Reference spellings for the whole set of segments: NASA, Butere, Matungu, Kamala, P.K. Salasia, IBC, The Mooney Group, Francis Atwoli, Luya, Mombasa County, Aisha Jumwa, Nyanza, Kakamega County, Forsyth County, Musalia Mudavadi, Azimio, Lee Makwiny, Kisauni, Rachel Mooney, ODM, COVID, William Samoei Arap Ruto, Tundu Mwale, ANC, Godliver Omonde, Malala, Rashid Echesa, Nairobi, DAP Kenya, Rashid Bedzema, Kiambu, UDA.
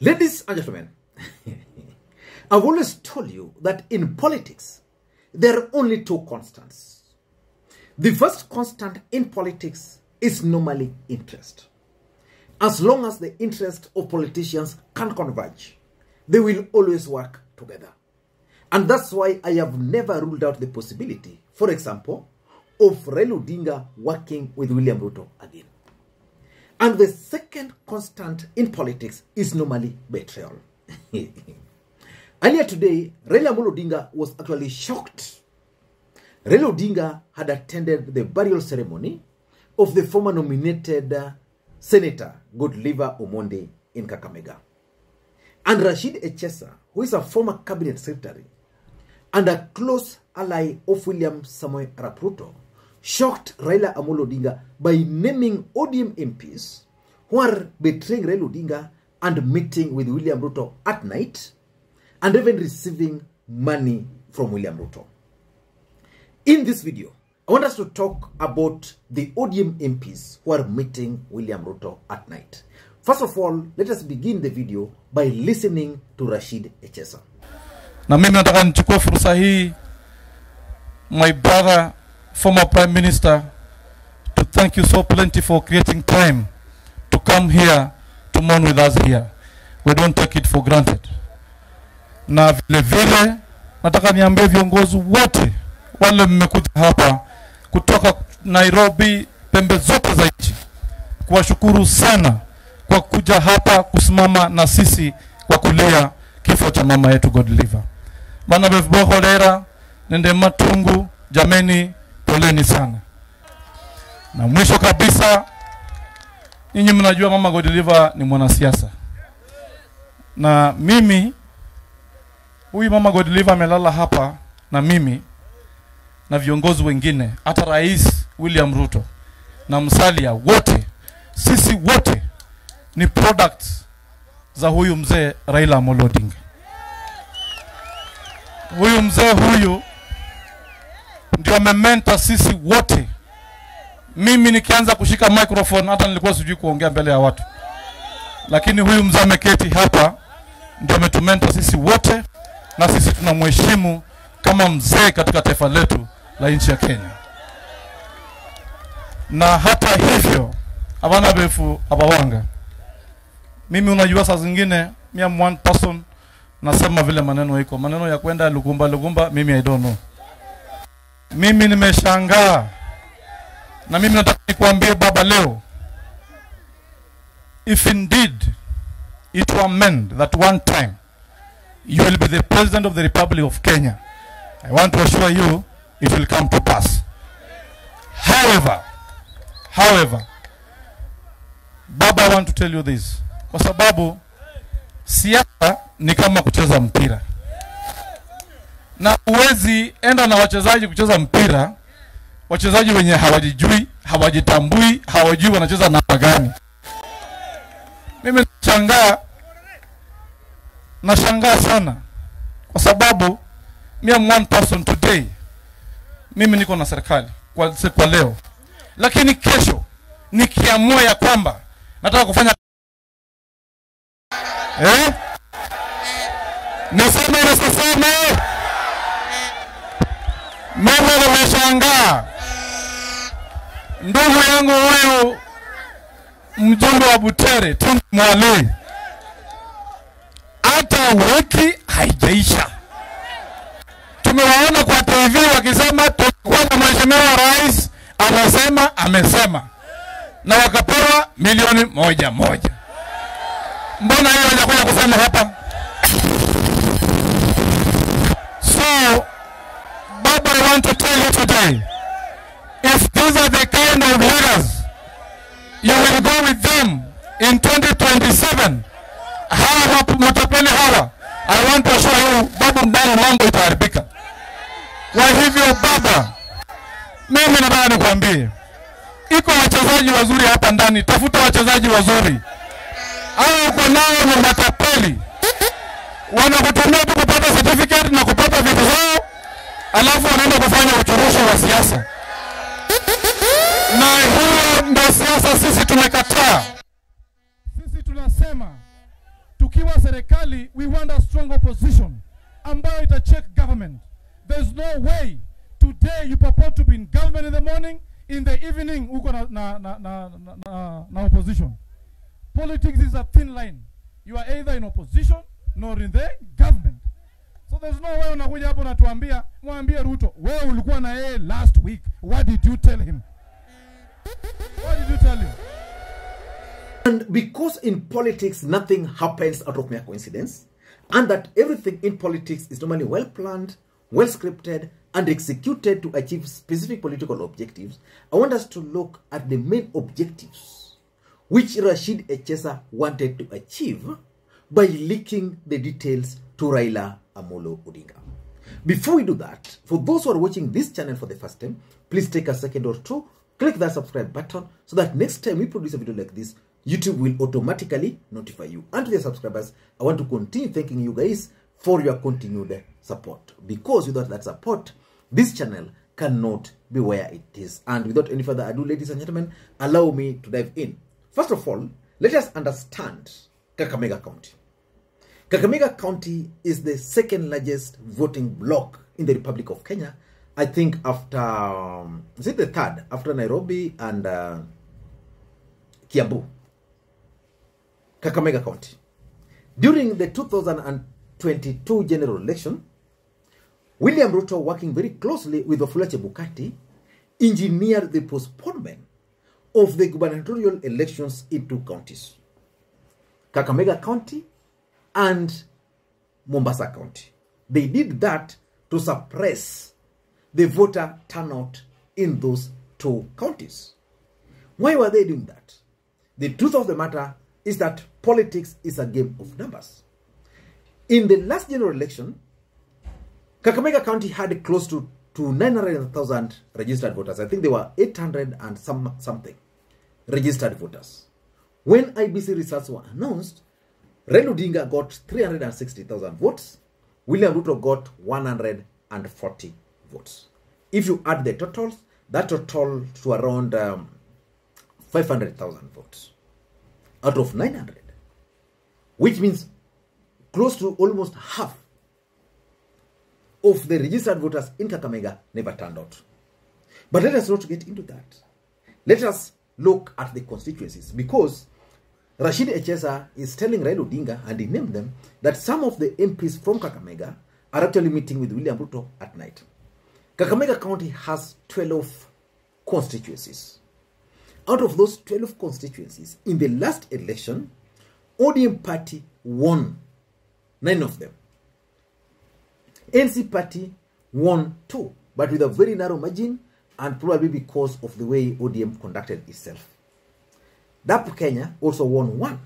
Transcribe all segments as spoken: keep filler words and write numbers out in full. Ladies and gentlemen, I've always told you that in politics, there are only two constants. The first constant in politics is normally interest. As long as the interests of politicians can converge, they will always work together. And that's why I have never ruled out the possibility, for example, of Raila Odinga working with William Ruto again. And the second constant in politics is normally betrayal. Earlier today, Raila Amolo Odinga was actually shocked. Raila Odinga had attended the burial ceremony of the former nominated uh, Senator Godliver Omonde in Kakamega. And Rashid Echesa, who is a former cabinet secretary and a close ally of William Samoei Arap Ruto, shocked Raila Amolo Odinga by naming O D M M Ps who are betraying Raila Odinga and meeting with William Ruto at night and even receiving money from William Ruto. In this video, I want us to talk about the O D M M Ps who are meeting William Ruto at night. First of all, let us begin the video by listening to Rashid Echesa. Na mimi nataka nichukue fursa hii, my brother, former Prime Minister, to thank you so plenty for creating time to come here to mourn with us here. We don't take it for granted. Na vile vile, nataka niambie viongozi wote wale mmekuja hapa kutoka Nairobi, pembe zote za nchi, kuwashukuru sana kwa kuja hapa kusimama na sisi kwa kulia kifo cha mama yetu Godliver. Bana befbo holera, nende matungu, jameni, poleni sana. Na mwisho kabisa, ninyi mnajua mama Godliver ni mwanasiasa. Na mimi, huyu mama Godliver amelala hapa na mimi na viongozi wengine, hata Rais William Ruto na Musalia, wote sisi wote ni products za huyu mzee Raila Amolo Odinga. Huyu mzee huyu ndio amementa sisi wote. Mimi nikianza kushika microphone hata nilikuwa sijui kuongea mbele ya watu, lakini huyu mzee ameketi hapa ndio ametumenta sisi wote, na sisi tunamheshimu kama mzee katika taifa letu la nchi ya Kenya. Na hata hivyo abana befu abawanga, mimi unajua saa zingine mimi am one person, nasema vile maneno iko maneno ya kwenda lugumba lugumba, mimi I don't know. Mimi nimeshangaa, na mimi nataka nikuambie baba leo, if indeed it were meant that one time you will be the president of the Republic of Kenya, I want to assure you it will come to pass. However, however, baba, I want to tell you this. Kwa sababu siasa ni kama kucheza mpira, na uwezi enda na wachezaji kucheza mpira, wachezaji wenye hawajijui, hawajitambui, hawajui wanacheza na pagani. Mimi nashangaa, nashangaa sana kwa sababu mimi am one person today. Mimi niko na serikali kwa, kwa leo, lakini kesho nikiamua ya kwamba nataka kufanya eh? Niseme nisiseme. Mama nimeshangaa. Ndugu yangu huyu mjumbe wa Butere, Tundu Mwale, hata wiki haijaisha tumewaona kwa T V wakisema tutakuwa na mheshimiwa rais anasema amesema, na wakapewa milioni moja moja. Mbona hiyo inakuja kusema hapa? So, Baba, I want to tell you today, if these are the kind of leaders you will go with them in twenty twenty-seven, hawa mtapeni hawa, I want to show you, Baba, mbali mambo itaharibika. Kwa hivyo Baba, mimi nataka nikwambie, iko wachezaji wazuri hapa ndani, tafuta wachezaji wazuri. Au kwa nao ni matapeli, wanakutumia tu kupata certificate na kupata vitu zao, alafu wanaenda kufanya uchurusho wa siasa. Na hiyo ndio siasa sisi tumekataa. Sisi tunasema tukiwa Serikali, we want a strong opposition ambayo itachek government. There's no way today you purport to be in government in the morning, in the evening uko na, na, na, na, na, na opposition. Politics is a thin line. You are either in opposition nor in the government. So there's no way unakuja hapo na tuambia, mwambie Ruto, wewe ulikuwa na yeye last week. What did you tell him? What did you tell him? And because in politics nothing happens out of mere coincidence, and that everything in politics is normally well planned, well scripted, and executed to achieve specific political objectives, I want us to look at the main objectives which Rashid Echesa wanted to achieve by leaking the details to Raila Amolo Odinga. Before we do that, for those who are watching this channel for the first time, please take a second or two, click that subscribe button so that next time we produce a video like this, YouTube will automatically notify you. And to the subscribers, I want to continue thanking you guys for your continued support, because without that support, this channel cannot be where it is. And without any further ado, ladies and gentlemen, allow me to dive in. First of all, let us understand Kakamega County. Kakamega County is the second largest voting bloc in the Republic of Kenya. I think after, um, is it the third? After Nairobi and uh, Kiambu. Kakamega County. During the two thousand twenty-two general election, William Ruto, working very closely with Wafula Chebukati, engineered the postponement of the gubernatorial elections in two counties, Kakamega County and Mombasa County. They did that to suppress the voter turnout in those two counties. Why were they doing that? The truth of the matter is that politics is a game of numbers. In the last general election, Kakamega County had close to, to nine hundred thousand registered voters. I think there were eight hundred and some something registered voters. When I B C results were announced, Raila Odinga got three hundred sixty thousand votes. William Ruto got one hundred forty votes. If you add the totals, that total to around um, five hundred thousand votes out of nine hundred, which means close to almost half of the registered voters in Kakamega never turned out. But let us not get into that. Let us look at the constituencies, because Rashid Echesa is telling Raila Odinga, and he named them, that some of the M Ps from Kakamega are actually meeting with William Ruto at night. Kakamega County has twelve constituencies. Out of those twelve constituencies, in the last election, O D M party won nine of them. N C party won two, but with a very narrow margin, and probably because of the way O D M conducted itself. D A P Kenya also won one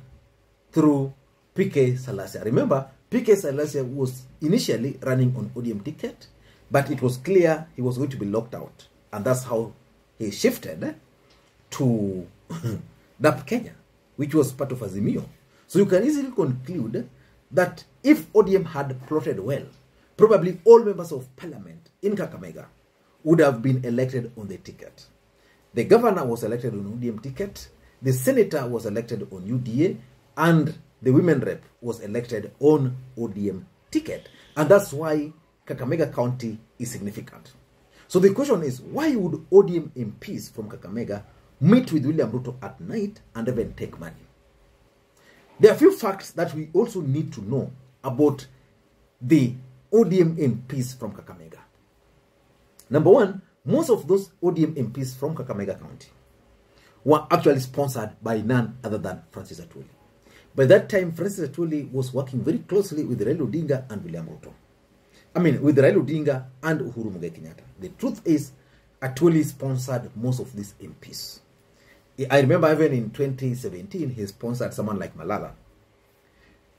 through P K Salasia. Remember, P K Salasia was initially running on O D M ticket, but it was clear he was going to be locked out, and that's how he shifted to D A P Kenya, which was part of Azimio. So you can easily conclude that if O D M had plotted well, probably all members of parliament in Kakamega would have been elected on the ticket. The governor was elected on O D M ticket, the senator was elected on U D A, and the women rep was elected on O D M ticket. And that's why Kakamega County is significant. So the question is, why would O D M M Ps from Kakamega meet with William Ruto at night and even take money? There are a few facts that we also need to know about the O D M M Ps from Kakamega. Number one, most of those O D M M Ps from Kakamega County were actually sponsored by none other than Francis Atwoli. By that time, Francis Atwoli was working very closely with Raila Odinga and William Ruto. I mean, with Raila Odinga and Uhuru Kenyatta. The truth is, Atwoli sponsored most of these M Ps. I remember even in twenty seventeen, he sponsored someone like Malala.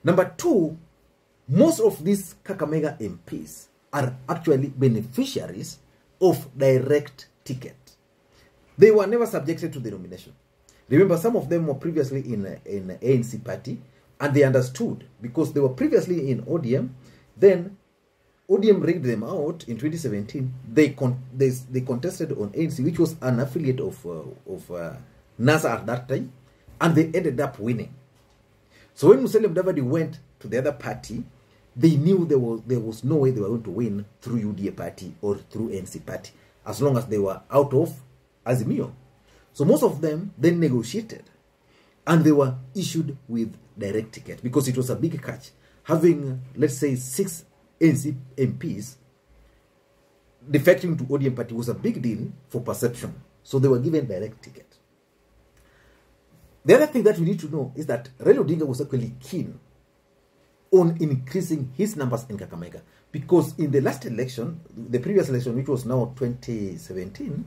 Number two, most of these Kakamega M Ps are actually beneficiaries of direct ticket. They were never subjected to the nomination. Remember, some of them were previously in an A N C party, and they understood, because they were previously in O D M. Then O D M rigged them out in twenty seventeen. They con they, they contested on A N C, which was an affiliate of, uh, of uh, NASA at that time, and they ended up winning. So when Musalia Mudavadi went to the other party, they knew there was, there was no way they were going to win through U D A party or through A N C party, as long as they were out of Azimio. So most of them then negotiated, and they were issued with direct ticket, because it was a big catch. Having, let's say, six A N C M Ps defecting to O D M party was a big deal for perception. So they were given direct ticket. The other thing that we need to know is that Raila Odinga was actually keen on increasing his numbers in Kakamega, because in the last election, the previous election, which was now twenty seventeen,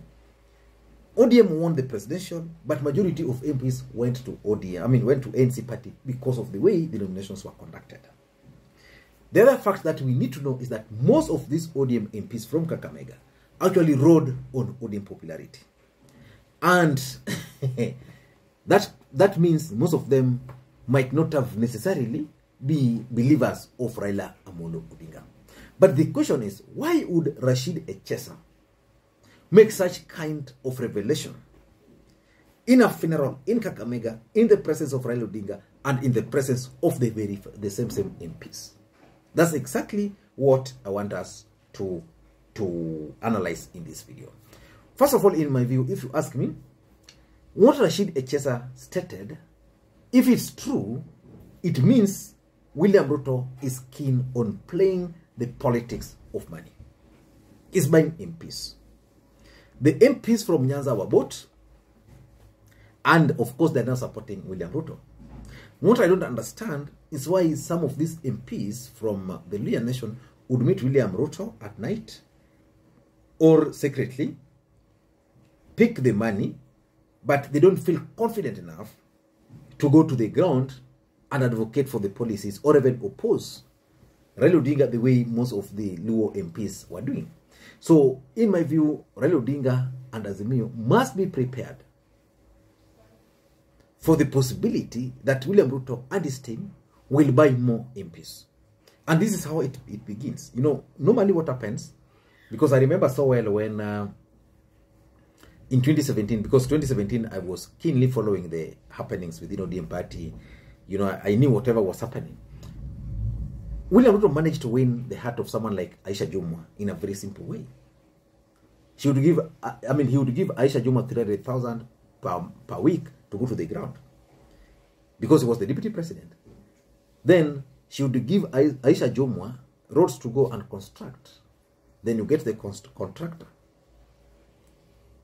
O D M won the presidential, but majority of M Ps went to O D M, I mean went to A N C party, because of the way the nominations were conducted. The other fact that we need to know is that most of these O D M M Ps from Kakamega actually rode on O D M popularity, and that that means most of them might not have necessarily be believers of Raila Amolo Odinga. But the question is, why would Rashid Echesa make such kind of revelation in a funeral in Kakamega, in the presence of Raila Odinga, and in the presence of the very the same same M Ps? That's exactly what I want us to to analyze in this video. First of all, in my view, if you ask me, what Rashid Echesa stated, if it's true, it means William Ruto is keen on playing the politics of money. He's buying M Ps. The M Ps from Nyanza were bought, and of course they're now supporting William Ruto. What I don't understand is why some of these M Ps from the Luya Nation would meet William Ruto at night or secretly, pick the money, but they don't feel confident enough to go to the ground and advocate for the policies or even oppose Raila Odinga the way most of the Luo M Ps were doing. So, in my view, Raila Odinga and Azimio must be prepared for the possibility that William Ruto and his team will buy more M Ps. And this is how it, it begins. You know, normally what happens, because I remember so well when uh, in twenty seventeen, because twenty seventeen I was keenly following the happenings within O D M party. You know, I knew whatever was happening. William Ruto managed to win the heart of someone like Aisha Jumwa in a very simple way. She would give, I mean, he would give Aisha Jumwa three hundred thousand per, per week to go to the ground, because he was the deputy president. Then she would give Aisha Jumwa roads to go and construct. Then you get the contractor.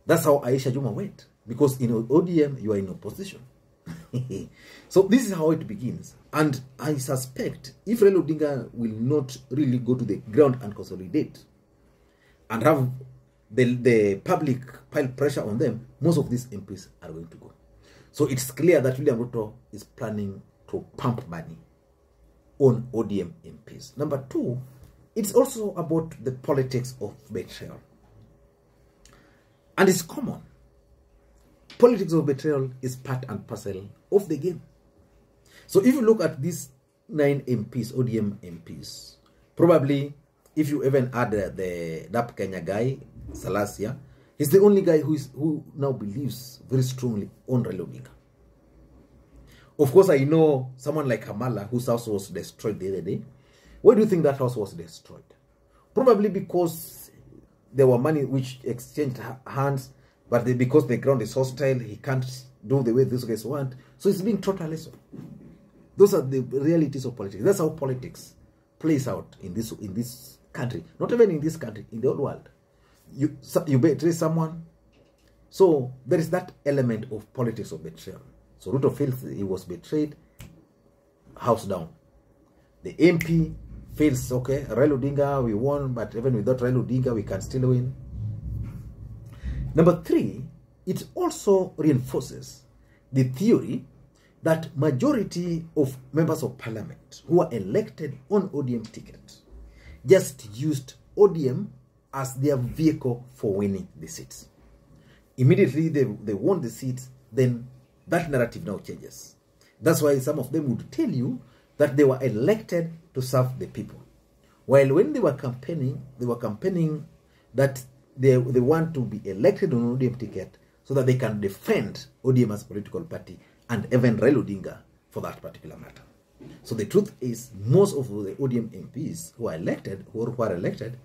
That's how Aisha Jumwa went, because in O D M, you are in opposition. So this is how it begins, and I suspect if Raila Odinga will not really go to the ground and consolidate and have the, the public pile pressure on them, most of these M Ps are going to go. So it's clear that William Ruto is planning to pump money on O D M M Ps. Number two, it's also about the politics of betrayal, and it's common. Politics of betrayal is part and parcel of the game. So if you look at these nine M Ps, O D M M Ps, probably if you even add uh, the D A P Kenya guy, Salasia, he's the only guy who is who now believes very strongly on Raila Odinga. Of course, I know someone like Kamala, whose house was destroyed the other day. Why do you think that house was destroyed? Probably because there were money which exchanged hands. But they, because the ground is hostile, he can't do the way these guys want. So it's being taught a lesson. Those are the realities of politics. That's how politics plays out in this in this country. Not even in this country, in the whole world. You, you betray someone. So there is that element of politics of betrayal. So Ruto feels he was betrayed. House down. The M P feels, okay, Raila Odinga, we won, but even without Raila Odinga, we can still win. Number three, it also reinforces the theory that majority of members of parliament who are elected on O D M ticket just used O D M as their vehicle for winning the seats. Immediately they, they won the seats, then that narrative now changes. That's why some of them would tell you that they were elected to serve the people. While when they were campaigning, they were campaigning that They, they want to be elected on O D M ticket so that they can defend O D M as a political party and even Raila Odinga for that particular matter. So the truth is, most of the O D M M Ps who are elected, who are, who are elected,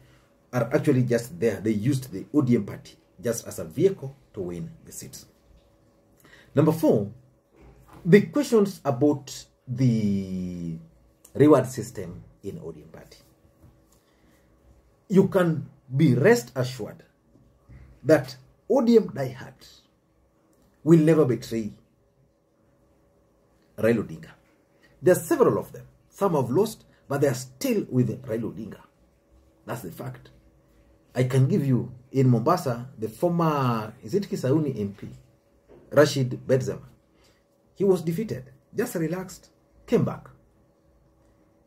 are actually just there. They used the O D M party just as a vehicle to win the seats. Number four, the questions about the reward system in O D M party. You can be rest assured that O D M diehards will never betray Raila Odinga. There are several of them. Some have lost, but they are still with Raila Odinga. That's the fact. I can give you, in Mombasa, the former, is it Kisauni M P, Rashid Bedzema. He was defeated, just relaxed, came back.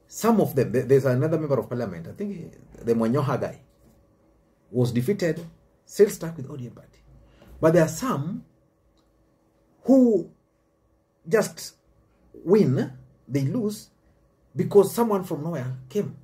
Some of them, there's another member of parliament, I think the Mwanyoha guy, was defeated, still stuck with O D M party. But there are some who just win, they lose, because someone from nowhere came.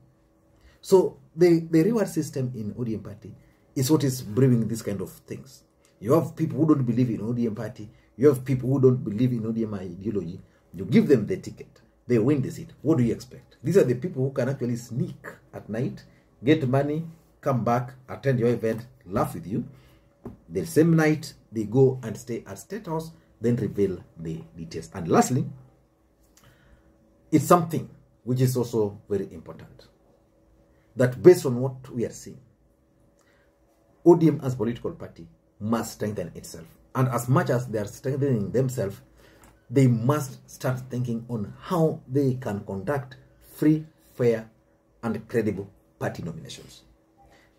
So the, the reward system in O D M party is what is bringing these kind of things. You have people who don't believe in O D M party. You have people who don't believe in O D M ideology. You give them the ticket. They win the seat. What do you expect? These are the people who can actually sneak at night, get money, come back, attend your event, laugh with you. The same night, they go and stay at State House, then reveal the details. And lastly, it's something which is also very important, that based on what we are seeing, O D M as political party must strengthen itself. And as much as they are strengthening themselves, they must start thinking on how they can conduct free, fair, and credible party nominations.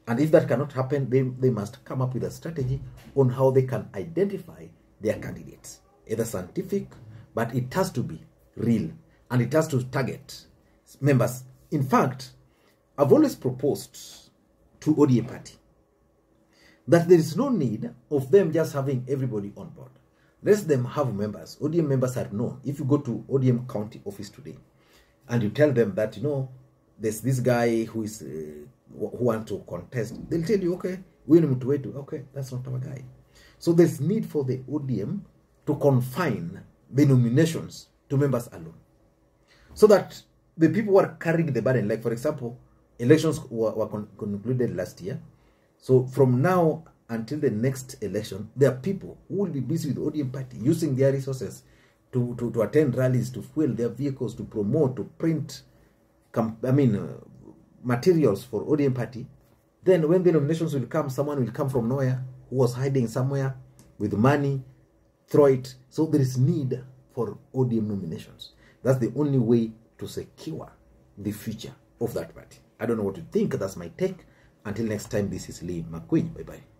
And if that cannot happen, they, they must come up with a strategy on how they can identify their candidates. Either scientific, but it has to be real. And it has to target members. In fact, I've always proposed to O D M party that there is no need of them just having everybody on board. Let them have members. O D M members are known. If you go to O D M county office today and you tell them that, you know, there's this guy who is uh, who wants to contest, they'll tell you, okay, we need to wait. Okay, that's not our guy. So there's need for the O D M to confine the nominations to members alone, so that the people who are carrying the burden, like for example, elections were, were con concluded last year. So from now until the next election, there are people who will be busy with O D M party, using their resources to, to, to attend rallies, to fuel their vehicles, to promote, to print, I mean, uh, materials for O D M party. Then when the nominations will come, someone will come from nowhere who was hiding somewhere with money, throw it. So there is need for O D M nominations. That's the only way to secure the future of that party. I don't know what you think. That's my take. Until next time, this is Lee Makwiny. Bye-bye.